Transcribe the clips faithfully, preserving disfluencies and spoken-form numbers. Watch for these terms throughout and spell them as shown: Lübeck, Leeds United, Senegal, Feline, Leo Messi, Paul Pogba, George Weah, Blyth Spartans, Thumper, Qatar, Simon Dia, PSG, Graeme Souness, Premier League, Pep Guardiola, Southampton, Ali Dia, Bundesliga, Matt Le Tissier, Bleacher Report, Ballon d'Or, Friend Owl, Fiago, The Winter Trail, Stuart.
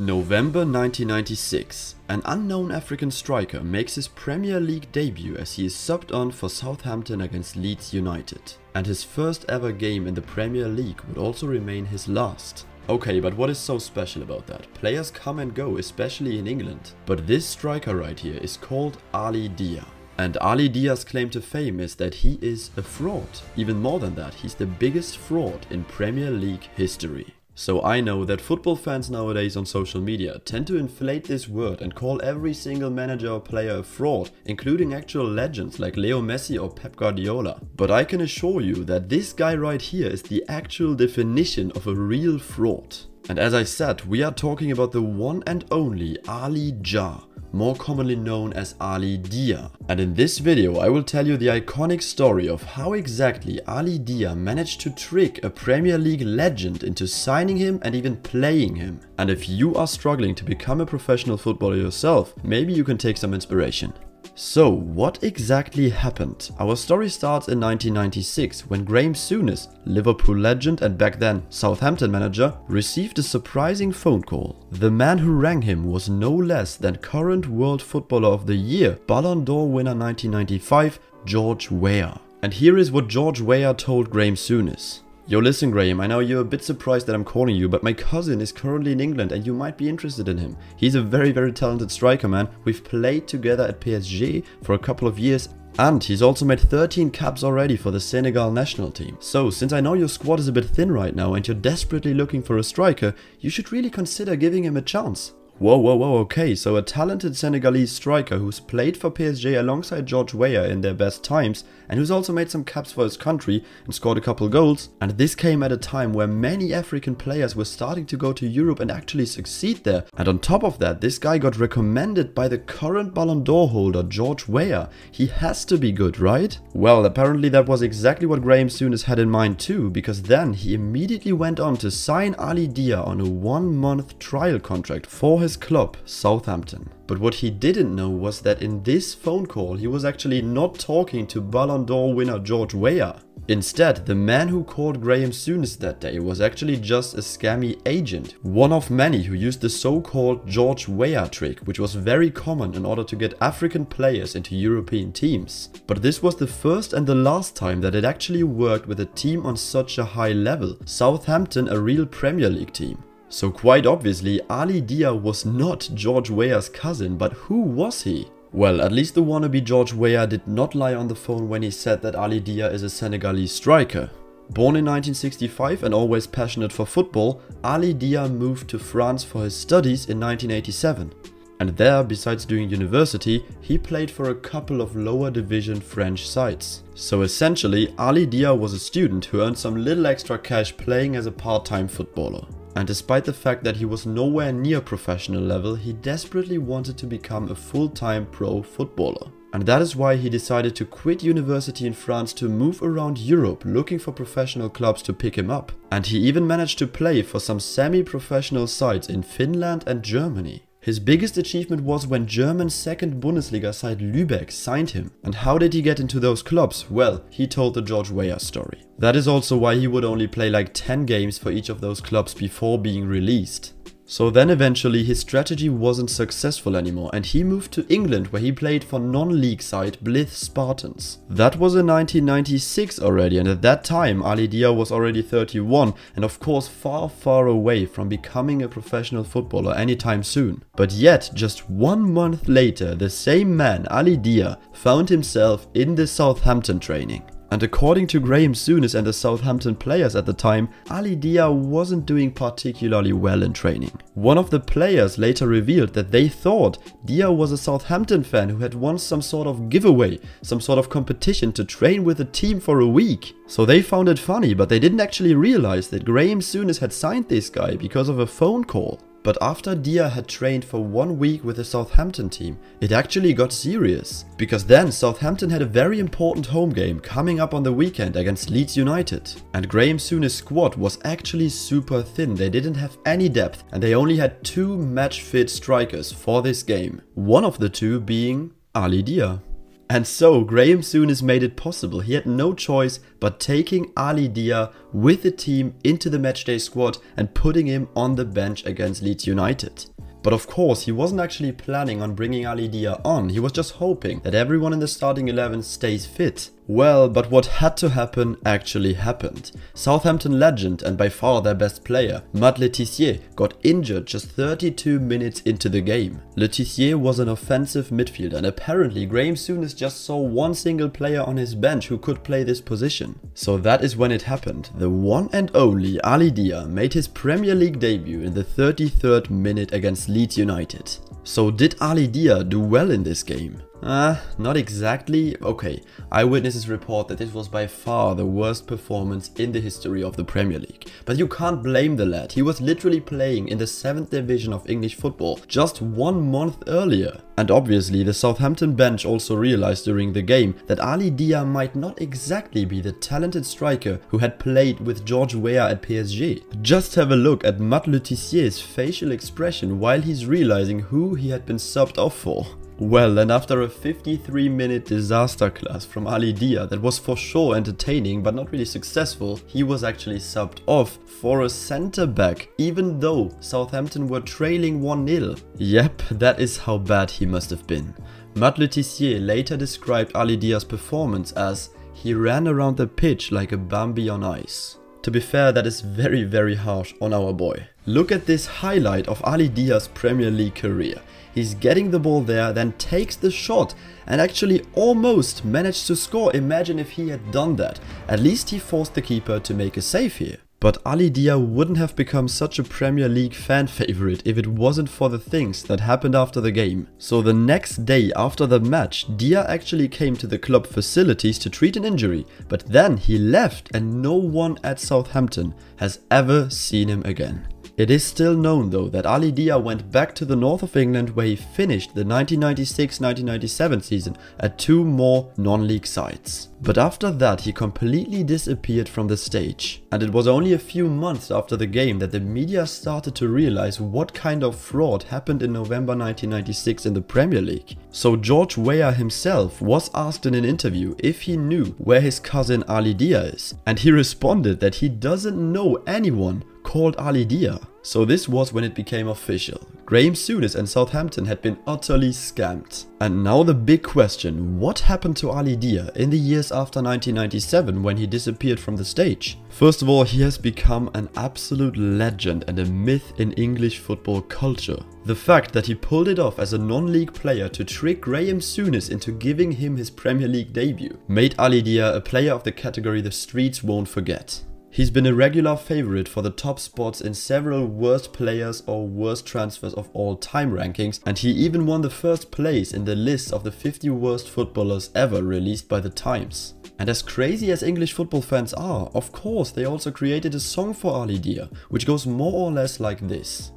November nineteen ninety-six. An unknown African striker makes his Premier League debut as he is subbed on for Southampton against Leeds United. And his first ever game in the Premier League would also remain his last. Okay, but what is so special about that? Players come and go, especially in England. But this striker right here is called Ali Dia. And Ali Dia's claim to fame is that he is a fraud. Even more than that, he's the biggest fraud in Premier League history. So I know that football fans nowadays on social media tend to inflate this word and call every single manager or player a fraud, including actual legends like Leo Messi or Pep Guardiola. But I can assure you that this guy right here is the actual definition of a real fraud. And as I said, we are talking about the one and only Ali Dia, more commonly known as Ali Dia. And in this video I will tell you the iconic story of how exactly Ali Dia managed to trick a Premier League legend into signing him and even playing him. And if you are struggling to become a professional footballer yourself, maybe you can take some inspiration. So, what exactly happened? Our story starts in nineteen ninety-six when Graeme Souness, Liverpool legend and back then Southampton manager, received a surprising phone call. The man who rang him was no less than current World Footballer of the Year, Ballon d'Or winner nineteen ninety-five, George Weah. And here is what George Weah told Graeme Souness. Yo, listen Graeme, I know you're a bit surprised that I'm calling you, but my cousin is currently in England and you might be interested in him. He's a very very talented striker, man. We've played together at P S G for a couple of years and he's also made thirteen caps already for the Senegal national team. So, since I know your squad is a bit thin right now and you're desperately looking for a striker, you should really consider giving him a chance. Whoa, whoa, whoa, okay, so a talented Senegalese striker who's played for P S G alongside George Weah in their best times and who's also made some caps for his country and scored a couple goals. And this came at a time where many African players were starting to go to Europe and actually succeed there. And on top of that, this guy got recommended by the current Ballon d'Or holder, George Weah. He has to be good, right? Well, apparently that was exactly what Graeme Souness had in mind too, because then he immediately went on to sign Ali Dia on a one-month trial contract for his club, Southampton. But what he didn't know was that in this phone call he was actually not talking to Ballon d'Or winner George Weah. Instead, the man who called Graeme Souness that day was actually just a scammy agent, one of many who used the so-called George Weah trick, which was very common in order to get African players into European teams. But this was the first and the last time that it actually worked with a team on such a high level, Southampton a real Premier League team. So quite obviously, Ali Dia was not George Weah's cousin, but who was he? Well, at least the wannabe George Weah did not lie on the phone when he said that Ali Dia is a Senegalese striker. Born in nineteen sixty-five and always passionate for football, Ali Dia moved to France for his studies in nineteen eighty-seven. And there, besides doing university, he played for a couple of lower division French sides. So essentially, Ali Dia was a student who earned some little extra cash playing as a part-time footballer. And despite the fact that he was nowhere near professional level, he desperately wanted to become a full-time pro footballer. And that is why he decided to quit university in France to move around Europe looking for professional clubs to pick him up. And he even managed to play for some semi-professional sides in Finland and Germany. His biggest achievement was when German second Bundesliga side Lübeck signed him. And how did he get into those clubs? Well, he told the George Weah story. That is also why he would only play like ten games for each of those clubs before being released. So then eventually his strategy wasn't successful anymore and he moved to England where he played for non-league side Blyth Spartans. That was in nineteen ninety-six already, and at that time Ali Dia was already thirty-one and of course far far away from becoming a professional footballer anytime soon. But yet, just one month later, the same man, Ali Dia, found himself in the Southampton training. And according to Graeme Souness and the Southampton players at the time, Ali Dia wasn't doing particularly well in training. One of the players later revealed that they thought Dia was a Southampton fan who had won some sort of giveaway, some sort of competition to train with the team for a week. So they found it funny, but they didn't actually realize that Graeme Souness had signed this guy because of a phone call. But after Dia had trained for one week with the Southampton team, it actually got serious. Because then Southampton had a very important home game coming up on the weekend against Leeds United. And Graeme Souness' squad was actually super thin, they didn't have any depth and they only had two match fit strikers for this game. One of the two being Ali Dia. And so Graeme Souness made it possible. He had no choice but taking Ali Dia with the team into the matchday squad and putting him on the bench against Leeds United. But of course, he wasn't actually planning on bringing Ali Dia on. He was just hoping that everyone in the starting eleven stays fit. Well, but what had to happen actually happened. Southampton legend and by far their best player, Matt Le Tissier, got injured just thirty-two minutes into the game. Le Tissier was an offensive midfielder, and apparently Graeme Souness just saw one single player on his bench who could play this position. So that is when it happened. The one and only Ali Dia made his Premier League debut in the thirty-third minute against Leeds United. So did Ali Dia do well in this game? Ah, uh, not exactly. Okay, eyewitnesses report that this was by far the worst performance in the history of the Premier League. But you can't blame the lad, he was literally playing in the seventh division of English football just one month earlier. And obviously the Southampton bench also realised during the game that Ali Dia might not exactly be the talented striker who had played with George Weah at P S G. Just have a look at Matt Le Tissier's facial expression while he's realising who he had been subbed off for. Well, and after a fifty-three minute disaster class from Ali Dia that was for sure entertaining but not really successful, he was actually subbed off for a centre-back, even though Southampton were trailing one nil. Yep, that is how bad he must have been. Matt Le Tissier later described Ali Dia's performance as, he ran around the pitch like a Bambi on ice. To be fair, that is very very harsh on our boy. Look at this highlight of Ali Dia's Premier League career. He's getting the ball there, then takes the shot and actually almost managed to score. Imagine if he had done that. At least he forced the keeper to make a save here. But Ali Dia wouldn't have become such a Premier League fan favourite if it wasn't for the things that happened after the game. So the next day after the match, Dia actually came to the club facilities to treat an injury, but then he left and no one at Southampton has ever seen him again. It is still known though that Ali Dia went back to the north of England where he finished the nineteen ninety-six ninety-seven season at two more non-league sides. But after that he completely disappeared from the stage. And it was only a few months after the game that the media started to realize what kind of fraud happened in November nineteen ninety-six in the Premier League. So George Weah himself was asked in an interview if he knew where his cousin Ali Dia is. And he responded that he doesn't know anyone called Ali Dia. So this was when it became official. Graeme Souness and Southampton had been utterly scammed. And now the big question, what happened to Ali Dia in the years after nineteen ninety-seven when he disappeared from the stage? First of all, he has become an absolute legend and a myth in English football culture. The fact that he pulled it off as a non-league player to trick Graeme Souness into giving him his Premier League debut made Ali Dia a player of the category the streets won't forget. He's been a regular favourite for the top spots in several worst players or worst transfers of all time rankings, and he even won the first place in the list of the fifty worst footballers ever released by the Times. And as crazy as English football fans are, of course they also created a song for Ali Dia, which goes more or less like this.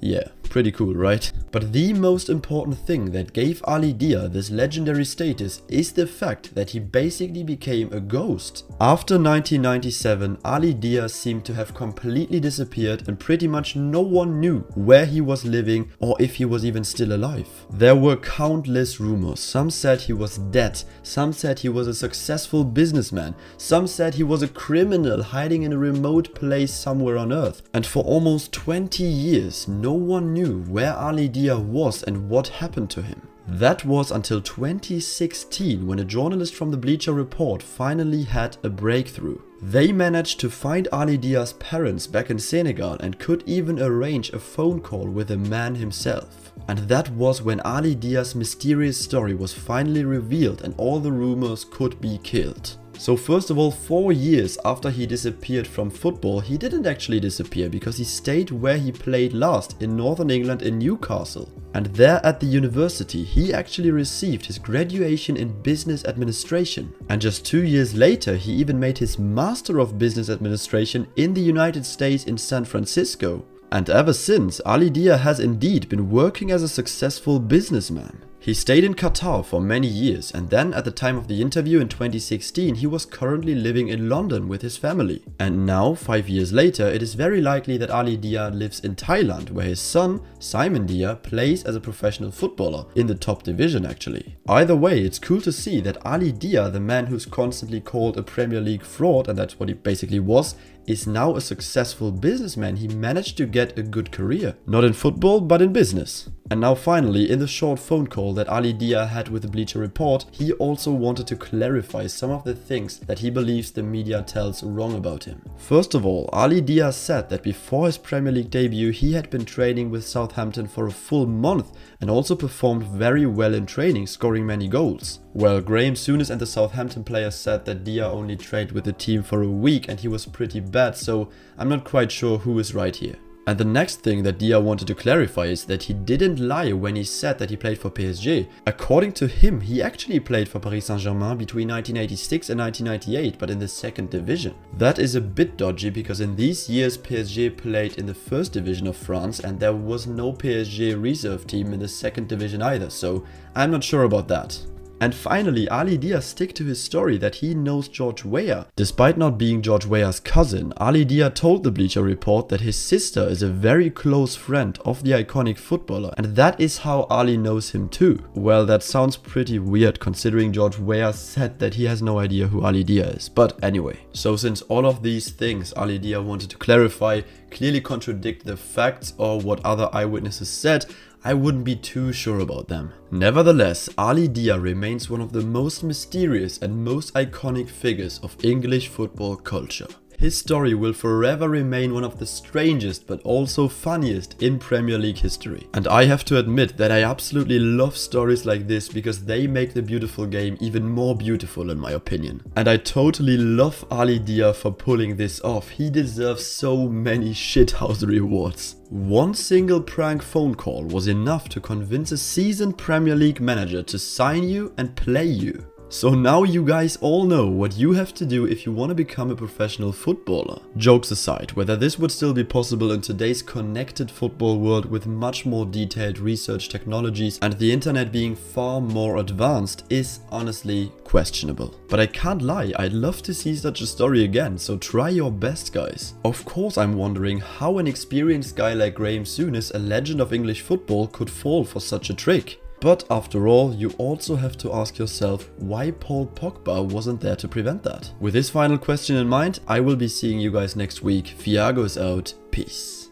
Yeah, pretty cool, right? But the most important thing that gave Ali Dia this legendary status is the fact that he basically became a ghost. After nineteen ninety-seven, Ali Dia seemed to have completely disappeared and pretty much no one knew where he was living or if he was even still alive. There were countless rumors. Some said he was dead, some said he was a successful businessman, some said he was a criminal hiding in a remote place somewhere on earth. And for almost twenty years, no one knew where Ali Dia was and what happened to him. That was until twenty sixteen when a journalist from the Bleacher Report finally had a breakthrough. They managed to find Ali Dia's parents back in Senegal and could even arrange a phone call with the man himself. And that was when Ali Dia's mysterious story was finally revealed and all the rumors could be killed. So first of all, four years after he disappeared from football, he didn't actually disappear because he stayed where he played last in Northern England in Newcastle. And there at the university, he actually received his graduation in business administration. And just two years later, he even made his Master of Business Administration in the United States in San Francisco. And ever since, Ali Dia has indeed been working as a successful businessman. He stayed in Qatar for many years, and then at the time of the interview in twenty sixteen he was currently living in London with his family. And now, five years later, it is very likely that Ali Dia lives in Thailand, where his son, Simon Dia, plays as a professional footballer, in the top division actually. Either way, it's cool to see that Ali Dia, the man who's constantly called a Premier League fraud, and that's what he basically was, is now a successful businessman. He managed to get a good career. Not in football, but in business. And now finally, in the short phone call that Ali Dia had with the Bleacher Report, he also wanted to clarify some of the things that he believes the media tells wrong about him. First of all, Ali Dia said that before his Premier League debut he had been training with Southampton for a full month and also performed very well in training, scoring many goals. Well, Graeme Souness and the Southampton player said that Dia only trained with the team for a week and he was pretty bad, so I'm not quite sure who is right here. And the next thing that Dia wanted to clarify is that he didn't lie when he said that he played for P S G. According to him, he actually played for Paris Saint-Germain between nineteen eighty-six and nineteen ninety-eight, but in the second division. That is a bit dodgy because in these years P S G played in the first division of France and there was no P S G reserve team in the second division either, so I'm not sure about that. And finally, Ali Dia stick to his story that he knows George Weah. Despite not being George Weah's cousin, Ali Dia told the Bleacher Report that his sister is a very close friend of the iconic footballer, and that is how Ali knows him too. Well, that sounds pretty weird considering George Weah said that he has no idea who Ali Dia is, but anyway. So since all of these things Ali Dia wanted to clarify clearly contradict the facts or what other eyewitnesses said, I wouldn't be too sure about them. Nevertheless, Ali Dia remains one of the most mysterious and most iconic figures of English football culture. His story will forever remain one of the strangest but also funniest in Premier League history. And I have to admit that I absolutely love stories like this because they make the beautiful game even more beautiful in my opinion. And I totally love Ali Dia for pulling this off. He deserves so many shithouse rewards. One single prank phone call was enough to convince a seasoned Premier League manager to sign you and play you. So now you guys all know what you have to do if you want to become a professional footballer. Jokes aside, whether this would still be possible in today's connected football world with much more detailed research technologies and the internet being far more advanced is honestly questionable. But I can't lie, I'd love to see such a story again, so try your best guys. Of course I'm wondering how an experienced guy like Graeme Souness, a legend of English football, could fall for such a trick. But after all, you also have to ask yourself why Paul Pogba wasn't there to prevent that. With this final question in mind, I will be seeing you guys next week. Fiago is out. Peace.